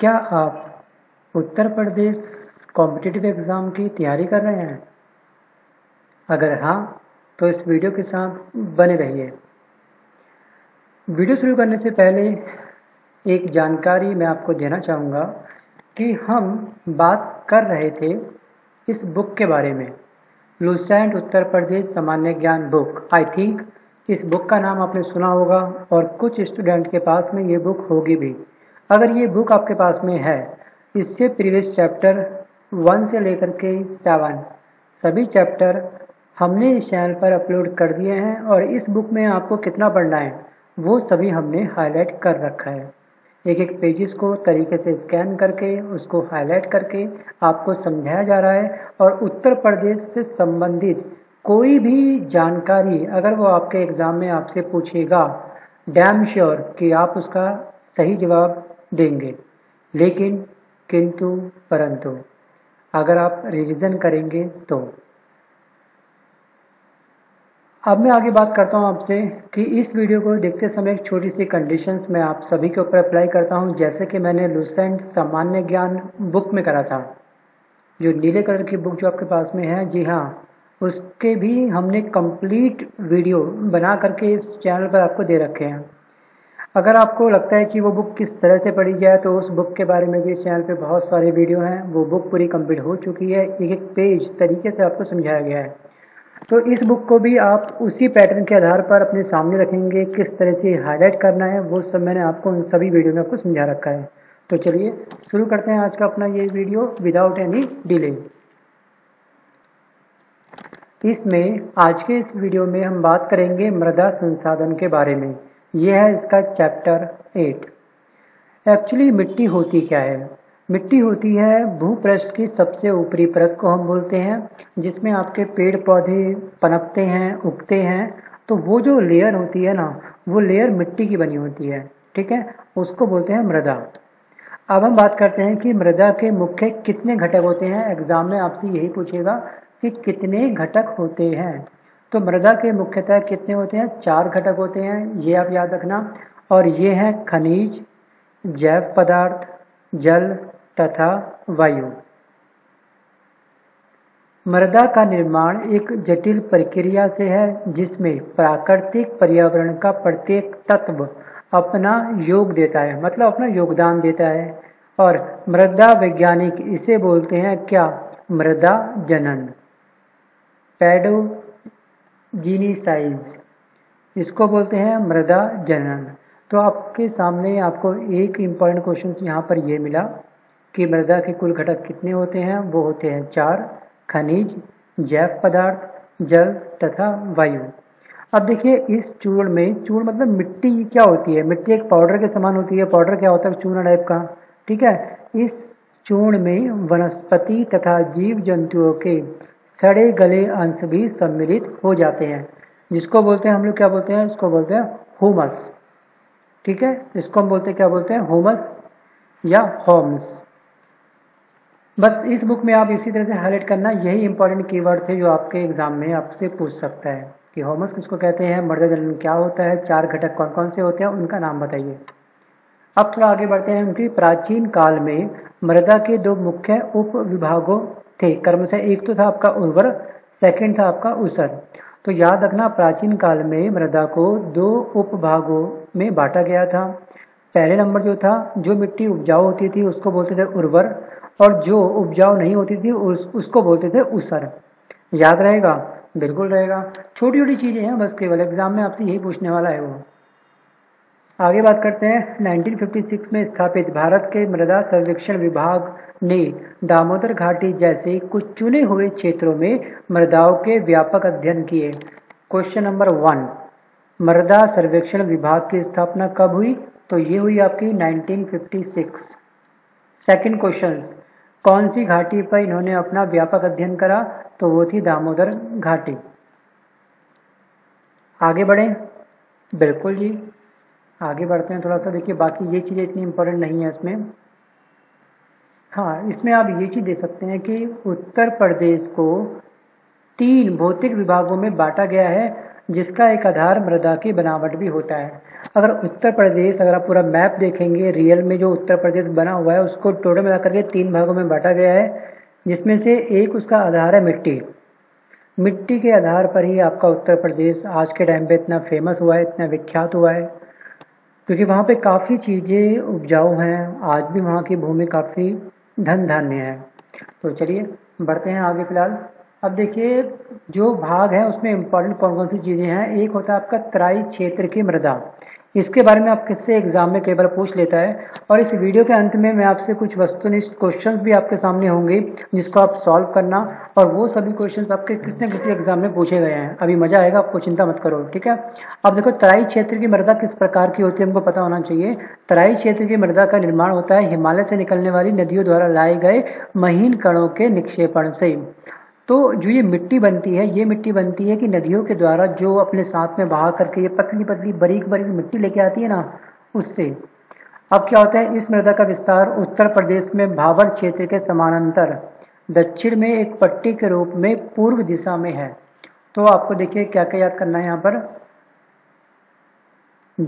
क्या आप Uttar Pradesh competitive exam की तैयारी कर रहे हैं? अगर हाँ तो इस वीडियो के साथ बने रहिए। वीडियो शुरू करने से पहले एक जानकारी मैं आपको देना चाहूँगा कि हम बात कर रहे थे इस बुक के बारे में, लूसेंट उत्तर प्रदेश सामान्य ज्ञान बुक। आई थिंक इस बुक का नाम आपने सुना होगा और कुछ स्टूडेंट के पास में ये बुक होगी भी। अगर ये बुक आपके पास में है, इससे प्रीवियस चैप्टर 1 से लेकर के 7 सभी चैप्टर हमने इस चैनल पर अपलोड कर दिए हैं और इस बुक में आपको कितना पढ़ना है वो सभी हमने हाईलाइट कर रखा है। एक एक पेजेस को तरीके से स्कैन करके उसको हाईलाइट करके आपको समझाया जा रहा है और उत्तर प्रदेश से संबंधित कोई भी जानकारी अगर वो आपके एग्ज़ाम में आपसे पूछेगा, डैम श्योर कि आप उसका सही जवाब देंगे। लेकिन किंतु परंतु अगर आप रिवीजन करेंगे तो। अब मैं आगे बात करता हूं आपसे कि इस वीडियो को देखते समय एक छोटी सी कंडीशंस मैं आप सभी के ऊपर अप्लाई करता हूं, जैसे कि मैंने लूसेंट सामान्य ज्ञान बुक में करा था। जो नीले कलर की बुक जो आपके पास में है, जी हाँ, उसके भी हमने कंप्लीट वीडियो बना करके इस चैनल पर आपको दे रखे हैं। अगर आपको लगता है कि वो बुक किस तरह से पढ़ी जाए तो उस बुक के बारे में भी इस चैनल पे बहुत सारे वीडियो हैं। वो बुक पूरी कंप्लीट हो चुकी है, एक एक पेज तरीके से आपको समझाया गया है। तो इस बुक को भी आप उसी पैटर्न के आधार पर अपने सामने रखेंगे, किस तरह से हाईलाइट करना है वो सब मैंने आपको उन सभी वीडियो में आपको समझा रखा है। तो चलिए शुरू करते हैं आज का अपना ये वीडियो विदाउट एनी डिले। इसमें आज के इस वीडियो में हम बात करेंगे मृदा संसाधन के बारे में। यह है इसका चैप्टर 8। एक्चुअली मिट्टी होती क्या है? मिट्टी होती है भूपृष्ठ की सबसे ऊपरी परत को हम बोलते हैं, जिसमें आपके पेड़ पौधे पनपते हैं, उगते हैं। तो वो जो लेयर होती है ना, वो लेयर मिट्टी की बनी होती है, ठीक है, उसको बोलते हैं मृदा। अब हम बात करते हैं कि मृदा के मुख्य कितने घटक होते हैं। एग्जाम में आपसे यही पूछेगा कि कितने घटक होते हैं। तो मृदा के मुख्यतः कितने होते हैं? 4 घटक होते हैं, ये आप याद रखना। और ये हैं खनिज, जैव पदार्थ, जल तथा वायु। मृदा का निर्माण एक जटिल प्रक्रिया से है, जिसमें प्राकृतिक पर्यावरण का प्रत्येक तत्व अपना योग देता है, मतलब अपना योगदान देता है। और मृदा वैज्ञानिक इसे बोलते हैं क्या? मृदा जनन, पेडोजीनिसाइज, इसको बोलते हैं मृदा जनन। तो आपके सामने आपको एक इम्पॉर्टेंट क्वेश्चन यहाँ पर ये मिला कि मृदा के कुल घटक कितने होते हैं। वो होते हैं 4, खनिज, जैव पदार्थ, जल तथा वायु। अब देखिए इस चूर्ण में, चूर्ण मतलब मिट्टी क्या होती है? मिट्टी एक पाउडर के समान होती है। पाउडर क्या होता है? चूना टाइप का, ठीक है। इस चूर्ण में वनस्पति तथा जीव जंतुओं के सड़े गले अंश भी सम्मिलित हो जाते हैं, जिसको बोलते हैं हम लोग क्या बोलते हैं? इसको बोलते हैं ह्यूमस, ठीक है। इसको हम बोलते हैं क्या बोलते हैं? ह्यूमस या होम्स। बस इस बुक में आप इसी तरह से हाईलाइट करना, यही इंपॉर्टेंट कीवर्ड थे जो आपके एग्जाम में आपसे पूछ सकता है कि ह्यूमस किसको कहते हैं, मृदा जनन क्या होता है, 4 घटक कौन कौन से होते हैं, उनका नाम बताइए। अब थोड़ा आगे बढ़ते हैं उनकी। प्राचीन काल में मृदा के 2 मुख्य उप विभागों थे कर्मशः। एक तो था आपका उर्वर, सेकंड था आपका ऊसर। तो याद रखना प्राचीन काल में मृदा को 2 उपभागों में बांटा गया था। पहले नंबर जो था, जो मिट्टी उपजाऊ होती थी उसको बोलते थे उर्वर, और जो उपजाऊ नहीं होती थी उसको बोलते थे ऊसर। याद रहेगा? बिल्कुल रहेगा। छोटी छोटी चीज़ें हैं बस, केवल एग्जाम में आपसे यही पूछने वाला है वो। आगे बात करते हैं 1956 में स्थापित भारत के मृदा सर्वेक्षण विभाग ने दामोदर घाटी जैसे कुछ चुने हुए क्षेत्रों में मृदाओं के व्यापक अध्ययन किए। क्वेश्चन नंबर 1, मृदा सर्वेक्षण विभाग की स्थापना कब हुई? तो ये हुई आपकी 1956। सेकंड क्वेश्चन, कौन सी घाटी पर इन्होंने अपना व्यापक अध्ययन करा? तो वो थी दामोदर घाटी। आगे बढ़ें, बिल्कुल जी आगे बढ़ते हैं थोड़ा सा। देखिए बाकी ये चीज़ें इतनी इम्पोर्टेंट नहीं है इसमें। हाँ, इसमें आप ये चीज़ दे सकते हैं कि उत्तर प्रदेश को 3 भौतिक विभागों में बांटा गया है, जिसका एक आधार मृदा की बनावट भी होता है। अगर उत्तर प्रदेश, अगर आप पूरा मैप देखेंगे, रियल में जो उत्तर प्रदेश बना हुआ है उसको टोटल मिला करके 3 भागों में बांटा गया है, जिसमें से एक उसका आधार है मिट्टी। मिट्टी के आधार पर ही आपका उत्तर प्रदेश आज के टाइम पे इतना फेमस हुआ है, इतना विख्यात हुआ है, क्योंकि वहाँ पे काफ़ी चीज़ें उपजाऊ हैं। आज भी वहाँ की भूमि काफ़ी धन धान्य है। तो चलिए बढ़ते हैं आगे। फिलहाल अब देखिए जो भाग है उसमें इम्पोर्टेंट कौन कौन सी चीज़ें हैं। एक होता है आपका तराई क्षेत्र की मृदा, इसके बारे में आप किससे एग्जाम में कई बार पूछ लेता है। और इस वीडियो के अंत में मैं आपसे कुछ वस्तुनिष्ठ क्वेश्चंस भी आपके सामने होंगे जिसको आप सॉल्व करना, और वो सभी क्वेश्चंस आपके किसी न किसी एग्जाम में पूछे गए हैं। अभी मजा आएगा, आपको चिंता मत करो, ठीक है। अब देखो तराई क्षेत्र की मृदा किस प्रकार की होती है, हमको पता होना चाहिए। तराई क्षेत्र की मृदा का निर्माण होता है हिमालय से निकलने वाली नदियों द्वारा लाए गए महीन कणों के निक्षेपण से। तो जो ये मिट्टी बनती है, ये मिट्टी बनती है कि नदियों के द्वारा जो अपने साथ में बहा करके ये पतली पतली बारीक बारीक मिट्टी लेके आती है ना, उससे। अब क्या होता है, इस मृदा का विस्तार उत्तर प्रदेश में भावर क्षेत्र के समानांतर दक्षिण में एक पट्टी के रूप में पूर्व दिशा में है। तो आपको देखिए क्या क्या याद करना है यहाँ पर,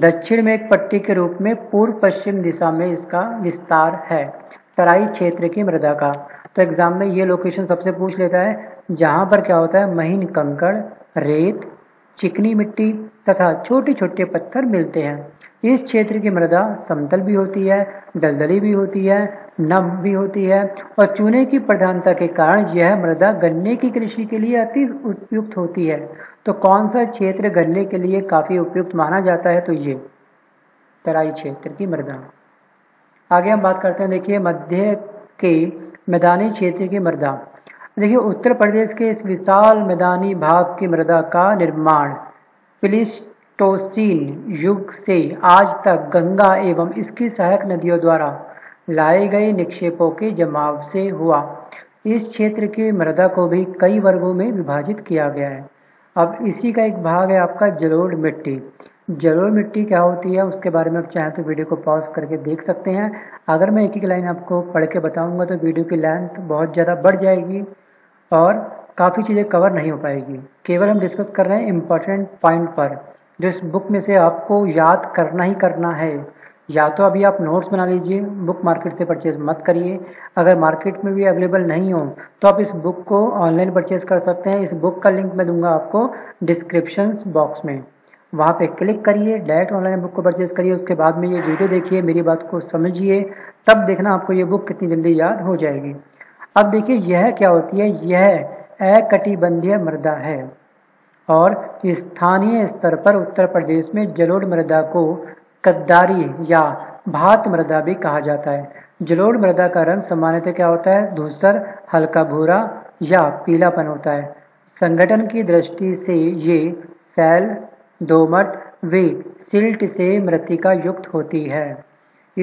दक्षिण में एक पट्टी के रूप में पूर्व पश्चिम दिशा में इसका विस्तार है तराई क्षेत्र की मृदा का। तो एग्जाम में ये लोकेशन सबसे पूछ लेता है, जहाँ पर क्या होता है महीन कंकड़, रेत, चिकनी मिट्टी तथा छोटे छोटे पत्थर मिलते हैं। इस क्षेत्र की मृदा समतल भी होती है, दलदली भी होती है, नम भी होती है, और चूने की प्रधानता के कारण यह मृदा गन्ने की कृषि के लिए अति उपयुक्त होती है। तो कौन सा क्षेत्र गन्ने के लिए काफ़ी उपयुक्त माना जाता है, तो ये तराई क्षेत्र की मृदा। आगे हम बात करते हैं, देखिए मध्य के मैदानी क्षेत्र की मृदा। देखिए उत्तर प्रदेश के इस विशाल मैदानी भाग की मृदा का निर्माण प्लीस्टोसीन युग से आज तक गंगा एवं इसकी सहायक नदियों द्वारा लाए गए निक्षेपों के जमाव से हुआ। इस क्षेत्र की मृदा को भी कई वर्गों में विभाजित किया गया है। अब इसी का एक भाग है आपका जलोढ़ मिट्टी। जलोढ़ मिट्टी क्या होती है, उसके बारे में आप चाहें तो वीडियो को पॉज करके देख सकते हैं। अगर मैं एक एक लाइन आपको पढ़ के बताऊंगा तो वीडियो की लेंथ बहुत ज़्यादा बढ़ जाएगी और काफ़ी चीज़ें कवर नहीं हो पाएगी। केवल हम डिस्कस कर रहे हैं इम्पॉर्टेंट पॉइंट पर, जो इस बुक में से आपको याद करना ही करना है। या तो अभी आप नोट्स बना लीजिए, बुक मार्केट से परचेज़ मत करिए। अगर मार्केट में भी अवेलेबल नहीं हो तो आप इस बुक को ऑनलाइन परचेज़ कर सकते हैं। इस बुक का लिंक मैं दूंगा आपको डिस्क्रिप्शन बॉक्स में, वहाँ पे क्लिक करिए, डायरेक्ट ऑनलाइन बुक को परचेज़ करिए। उसके बाद में ये वीडियो देखिए, मेरी बात को समझिए, तब देखना आपको ये बुक कितनी जल्दी याद हो जाएगी। अब देखिए यह क्या होती है, यह अकटिबंधीय मृदा है और स्थानीय स्तर पर उत्तर प्रदेश में जलोढ़ मृदा को कद्दारी या भात मृदा भी कहा जाता है। जलोढ़ मृदा का रंग सामान्यतः क्या होता है, धूसर, हल्का भूरा या पीलापन होता है। संगठन की दृष्टि से ये सैल, दोमट वे सिल्ट से मृत्तिका युक्त होती है।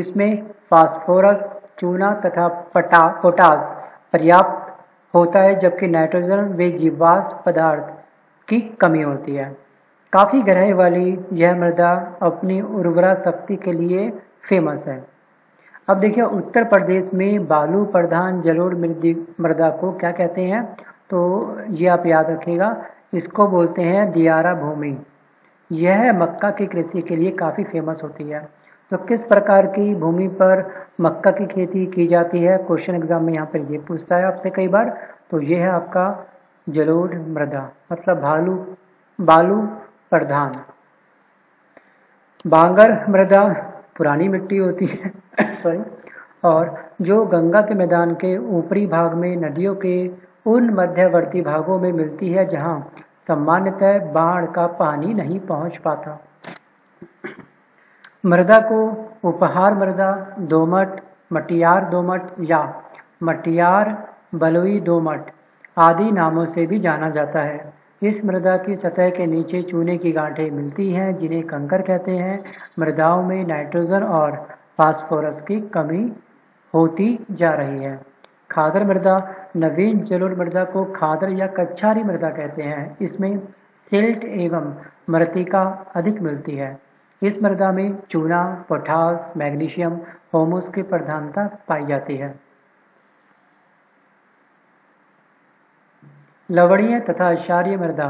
इसमें फास्फोरस, चूना तथा पोटास पर्याप्त होता है, जबकि नाइट्रोजन वे जीवाश्म पदार्थ की कमी होती है। काफ़ी गहराई वाली यह मृदा अपनी उर्वरा शक्ति के लिए फेमस है। अब देखिए उत्तर प्रदेश में बालू प्रधान जलोढ़ मृदा को क्या कहते हैं, तो ये आप याद रखिएगा, इसको बोलते हैं दियारा भूमि। यह मक्का की कृषि के लिए काफ़ी फेमस होती है। तो किस प्रकार की भूमि पर मक्का की खेती की जाती है, क्वेश्चन एग्जाम में यहाँ पर ये पूछता है आपसे कई बार। तो ये है आपका जलोढ़ मृदा, मतलब बालू प्रधान। भांगर मृदा पुरानी मिट्टी होती है और जो गंगा के मैदान के ऊपरी भाग में नदियों के उन मध्यवर्ती भागों में मिलती है जहाँ सामान्यतः बाढ़ का पानी नहीं पहुंच पाता। मृदा को उपहार मृदा, दोमट, मटियार दोमट या मटियार बलुई दोमट आदि नामों से भी जाना जाता है। इस मृदा की सतह के नीचे चूने की गांठें मिलती हैं जिन्हें कंकर कहते हैं। मृदाओं में नाइट्रोजन और फास्फोरस की कमी होती जा रही है। खादर मृदा, नवीन जलोढ़ मृदा को खादर या कच्छारी मृदा कहते हैं। इसमें सिल्ट एवं मृत्तिका अधिक मिलती है। इस मृदा में चूना, पोटास, मैग्नीशियम, होमस की प्रधानता पाई जाती है। लवणीय तथा क्षारीय मृदा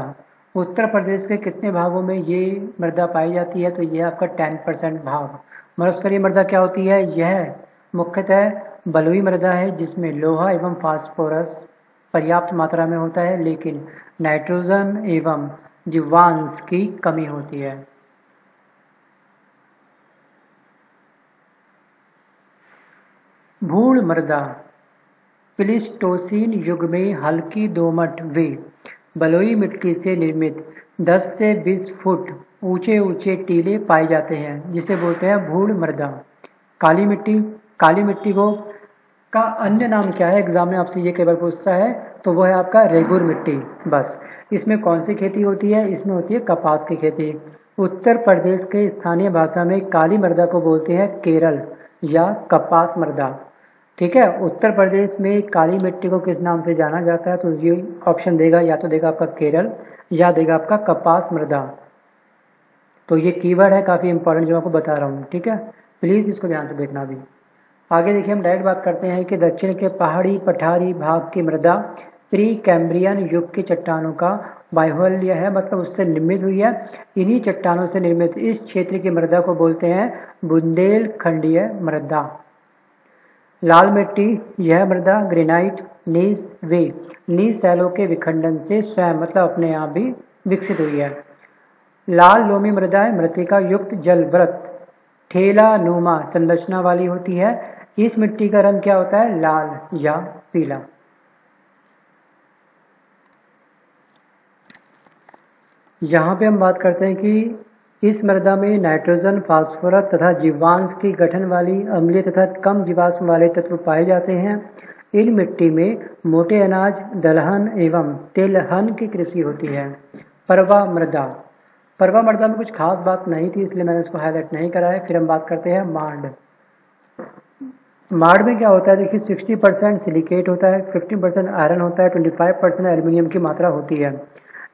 उत्तर प्रदेश के कितने भागों में ये मृदा पाई जाती है, तो यह आपका 10% भाग। मरुस्थलीय मृदा क्या होती है? यह मुख्यतः बलुई मृदा है जिसमें लोहा एवं फास्फोरस पर्याप्त मात्रा में होता है लेकिन नाइट्रोजन एवं जीवांश की कमी होती है। भूड़ मृदा प्लीस्टोसीन युग में हल्की दोमट वे बलुई मिट्टी से निर्मित 10 से 20 फुट ऊंचे ऊंचे टीले पाए जाते हैं जिसे बोलते हैं भूड़ मृदा। काली मिट्टी, काली मिट्टी को का अन्य नाम क्या है? एग्जाम में आपसे ये कई बार पूछता है, तो वो है आपका रेगुर मिट्टी। बस इसमें कौन सी खेती होती है? इसमें होती है कपास की खेती। उत्तर प्रदेश के स्थानीय भाषा में काली मृदा को बोलते हैं केरल या कपास मृदा। ठीक है, उत्तर प्रदेश में काली मिट्टी को किस नाम से जाना जाता है? तो ये ऑप्शन देगा, या तो देगा आपका केरल या देगा आपका कपास मृदा। तो ये कीवर्ड है काफ़ी इंपॉर्टेंट जो आपको बता रहा हूँ, ठीक है, प्लीज़ इसको ध्यान से देखना। भी आगे देखिए, हम डायरेक्ट बात करते हैं कि दक्षिण के पहाड़ी पठारी भाग की मृदा प्री कैम्ब्रियन युग की चट्टानों का बाहुल्य है, मतलब उससे निर्मित हुई है। इन्हीं चट्टानों से निर्मित इस क्षेत्र की मृदा को बोलते हैं बुंदेलखंडीय मृदा। लाल मिट्टी, यह मृदा ग्रेनाइट, नीस वे, नीस सैलों के विखंडन से स्वयं मतलब अपने आप भी विकसित हुई है। लाल लोमी मृदा मृत्तिका युक्त जलव्रत ठेला नुमा संरचना वाली होती है। इस मिट्टी का रंग क्या होता है? लाल या पीला। यहाँ पे हम बात करते हैं कि इस मृदा में नाइट्रोजन, फास्फोरस तथा जीवांश की गठन वाली अम्लीय तथा कम जीवाश्म वाले तत्व पाए जाते हैं। इन मिट्टी में मोटे अनाज, दलहन एवं तेलहन की कृषि होती है। परवा मृदा, परवा मृदा में कुछ खास बात नहीं थी इसलिए मैंने उसको हाईलाइट नहीं करा है। फिर हम बात करते हैं मांड। मांड में क्या होता है? देखिए 60% सिलिकेट होता है, 15% आयरन होता है, 25% एल्यूमिनियम की मात्रा होती है।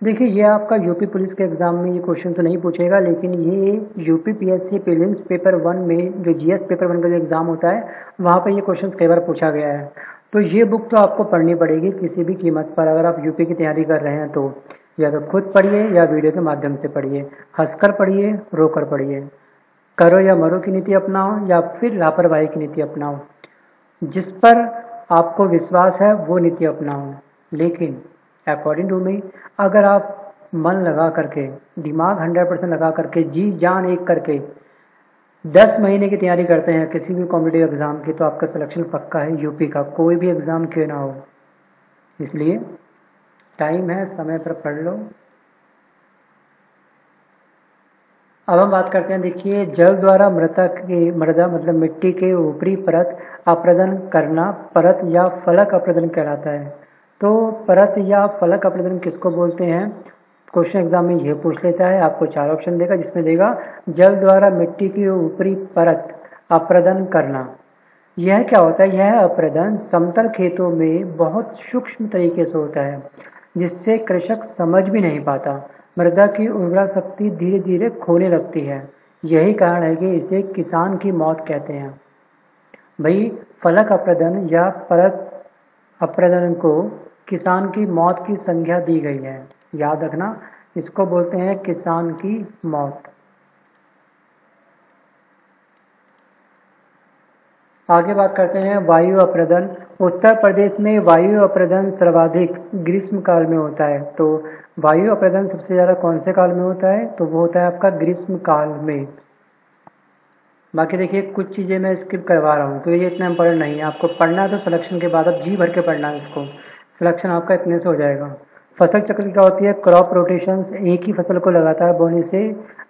देखिए ये आपका यूपी पुलिस के एग्जाम में ये क्वेश्चन तो नहीं पूछेगा, लेकिन ये यूपी पीएससी प्रीलिम्स पेपर 1 में जो जीएस पेपर 1 का जो एग्जाम होता है वहाँ पर ये क्वेश्चन कई बार पूछा गया है। तो ये बुक तो आपको पढ़नी पड़ेगी किसी भी कीमत पर, अगर आप यूपी की तैयारी कर रहे हैं तो। या तो खुद पढ़िए या वीडियो के माध्यम से पढ़िए, हंसकर पढ़िए, रोकर पढ़िए, करो या मरो की नीति अपनाओ या फिर लापरवाही की नीति अपनाओ। जिस पर आपको विश्वास है वो नीति अपनाओ, लेकिन अकॉर्डिंग टू मी अगर आप मन लगा करके, दिमाग 100% लगा करके, जी जान एक करके 10 महीने की तैयारी करते हैं किसी भी कॉम्पिटिटिव एग्ज़ाम की, तो आपका सिलेक्शन पक्का है यूपी का, कोई भी एग्ज़ाम क्यों ना हो। इसलिए टाइम है, समय पर पढ़ लो। अब हम बात करते हैं, देखिए जल द्वारा मृदा मतलब मिट्टी के ऊपरी परत अपरदन करना, परत या फलक अपरदन कहलाता है। तो परत या फलक अपरदन किसको बोलते हैं? क्वेश्चन एग्जाम में यह पूछ लेता है। आपको 4 ऑप्शन देगा जिसमें देगा जल द्वारा मिट्टी की ऊपरी परत अपरदन करना। यह क्या होता है? यह अपरदन समतल खेतों में बहुत सूक्ष्म तरीके से होता है जिससे कृषक समझ भी नहीं पाता। मृदा की उर्वरा शक्ति धीरे धीरे खोने लगती है, यही कारण है कि इसे किसान की मौत कहते हैं। भाई फलक अपरदन या परत अपरदन को किसान की मौत की संज्ञा दी गई है, याद रखना, इसको बोलते हैं किसान की मौत। आगे बात करते हैं वायु अपरदन। उत्तर प्रदेश में वायु अपरदन सर्वाधिक ग्रीष्म काल में होता है। तो वायु अपरदन सबसे ज़्यादा कौन से काल में होता है? तो वो होता है आपका ग्रीष्म काल में। बाकी देखिए कुछ चीज़ें मैं स्किप करवा रहा हूँ क्योंकि ये इतना इंपॉर्टेंट नहीं है। आपको पढ़ना है तो सिलेक्शन के बाद आप जी भर के पढ़ना है इसको, सिलेक्शन आपका इतने से हो जाएगा। फसल चक्र क्या होती है? क्रॉप रोटेशंस, एक ही फसल को लगातार बोने से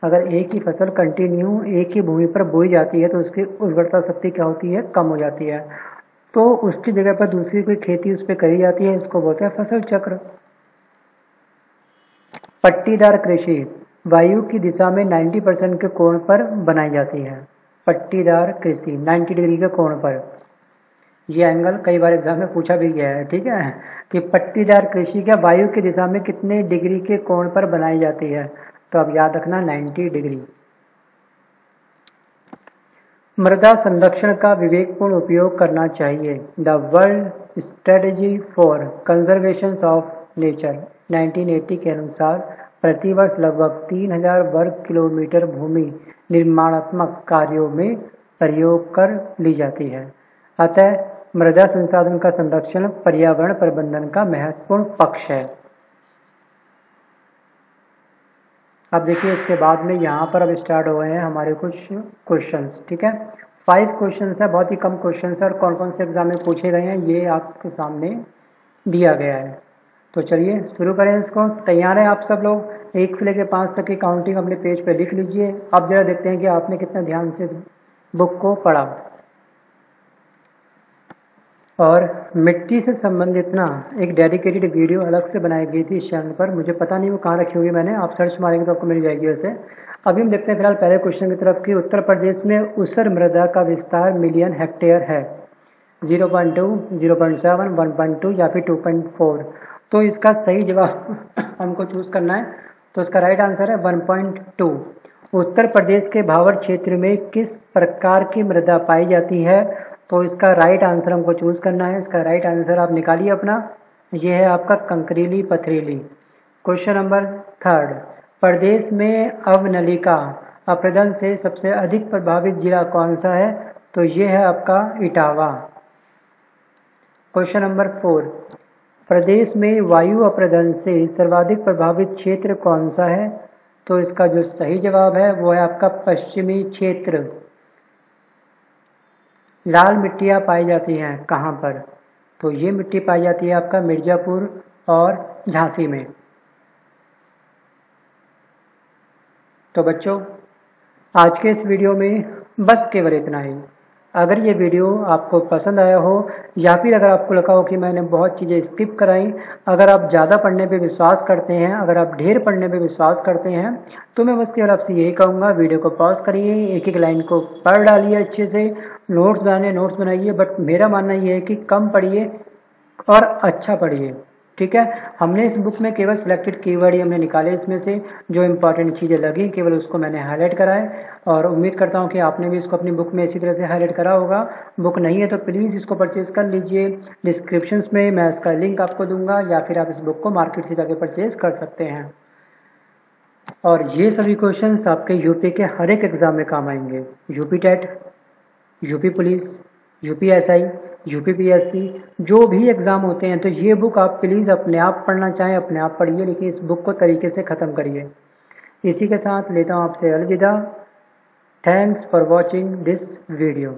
अगर एक ही फसल कंटिन्यू एक ही भूमि पर बोई जाती है तो उसकी उर्वरता शक्ति क्या होती है? कम हो जाती है, तो उसकी जगह पर दूसरी कोई खेती उस पर करी जाती है, इसको बोलते हैं फसल चक्र। पट्टीदार कृषि वायु की दिशा में 90% के कोण पर बनाई जाती है। पट्टीदार कृषि 90 डिग्री के कोण पर, ये एंगल कई बार एग्जाम में पूछा भी गया है, ठीक है, कि पट्टीदार कृषि क्या वायु की दिशा में कितने डिग्री के कोण पर बनाई जाती है? तो अब याद रखना 90 डिग्री। मृदा संरक्षण का विवेकपूर्ण उपयोग करना चाहिए, the world strategy for conservation of nature 1980 के अनुसार प्रतिवर्ष लगभग 3000 वर्ग किलोमीटर भूमि निर्माणात्मक कार्यों में प्रयोग कर ली जाती है। अतः मृदा संसाधन का संरक्षण पर्यावरण प्रबंधन का महत्वपूर्ण पक्ष है। अब देखिए इसके बाद में यहाँ पर अब स्टार्ट हो गए हैं हमारे कुछ क्वेश्चंस, ठीक है। 5 क्वेश्चंस है, बहुत ही कम क्वेश्चंस है और कौन कौन से एग्जाम में पूछे गए हैं ये आपके सामने दिया गया है। तो चलिए शुरू करें इसको। तैयार है आप सब लोग? 1 से लेकर 5 तक की काउंटिंग अपने पेज पर लिख लीजिए। अब जरा देखते हैं कि आपने कितना ध्यान से इस बुक को पढ़ा। और मिट्टी से संबंधित ना एक डेडिकेटेड वीडियो अलग से बनाई गई थी इस चैनल पर, मुझे पता नहीं वो कहाँ रखी होगी मैंने, आप सर्च मारेंगे तो आपको मिल जाएगी। वैसे अभी हम देखते हैं फिलहाल पहले क्वेश्चन की तरफ कि उत्तर प्रदेश में ऊसर मृदा का विस्तार मिलियन हेक्टेयर है, 0.2, 0.7, 1.2 या फिर 2.4। तो इसका सही जवाब हमको चूज करना है, तो इसका राइट आंसर है 1.2। उत्तर प्रदेश के भावर क्षेत्र में किस प्रकार की मृदा पाई जाती है? तो इसका राइट आंसर हमको चूज करना है। इसका राइट आंसर आप निकालिए अपना, यह है आपका कंकरीली पथरीली। क्वेश्चन नंबर 3, प्रदेश में अवनलिका अपरदन से सबसे अधिक प्रभावित जिला कौन सा है? तो यह है आपका इटावा। क्वेश्चन नंबर 4, प्रदेश में वायु अपरदन से सर्वाधिक प्रभावित क्षेत्र कौन सा है? तो इसका जो सही जवाब है वो है आपका पश्चिमी क्षेत्र। लाल मिट्टियाँ पाई जाती हैं कहाँ पर? तो ये मिट्टी पाई जाती है आपका मिर्ज़ापुर और झांसी में। तो बच्चों आज के इस वीडियो में बस केवल इतना ही। अगर ये वीडियो आपको पसंद आया हो या फिर अगर आपको लगा हो कि मैंने बहुत चीज़ें स्किप कराई, अगर आप ज़्यादा पढ़ने पे विश्वास करते हैं, अगर आप ढेर पढ़ने पे विश्वास करते हैं, तो मैं बस केवल आपसे यही कहूँगा वीडियो को पॉज करिए, एक लाइन को पढ़ डालिए, अच्छे से नोट्स बनाइए। बट मेरा मानना ये है कि कम पढ़िए और अच्छा पढ़िए, ठीक है। हमने इस बुक में केवल सिलेक्टेड कीवर्ड ही हमने निकाले, इसमें से जो इम्पॉर्टेंट चीज़ें लगी केवल उसको मैंने हाईलाइट कराए और उम्मीद करता हूं कि आपने भी इसको अपनी बुक में इसी तरह से हाईलाइट करा होगा। बुक नहीं है तो प्लीज़ इसको परचेज़ कर लीजिए, डिस्क्रिप्शंस में मैं इसका लिंक आपको दूंगा या फिर आप इस बुक को मार्केट से जाके परचेज़ कर सकते हैं। और ये सभी क्वेश्चन आपके यूपी के हर एक एग्ज़ाम में काम आएंगे, UP TET, UP police, UP S I, UPPSC, जो भी एग्ज़ाम होते हैं। तो ये बुक आप प्लीज़ अपने आप पढ़ना चाहें अपने आप पढ़िए, लेकिन इस बुक को तरीके से ख़त्म करिए। इसी के साथ लेता हूँ आपसे अलविदा। Thanks for watching this video.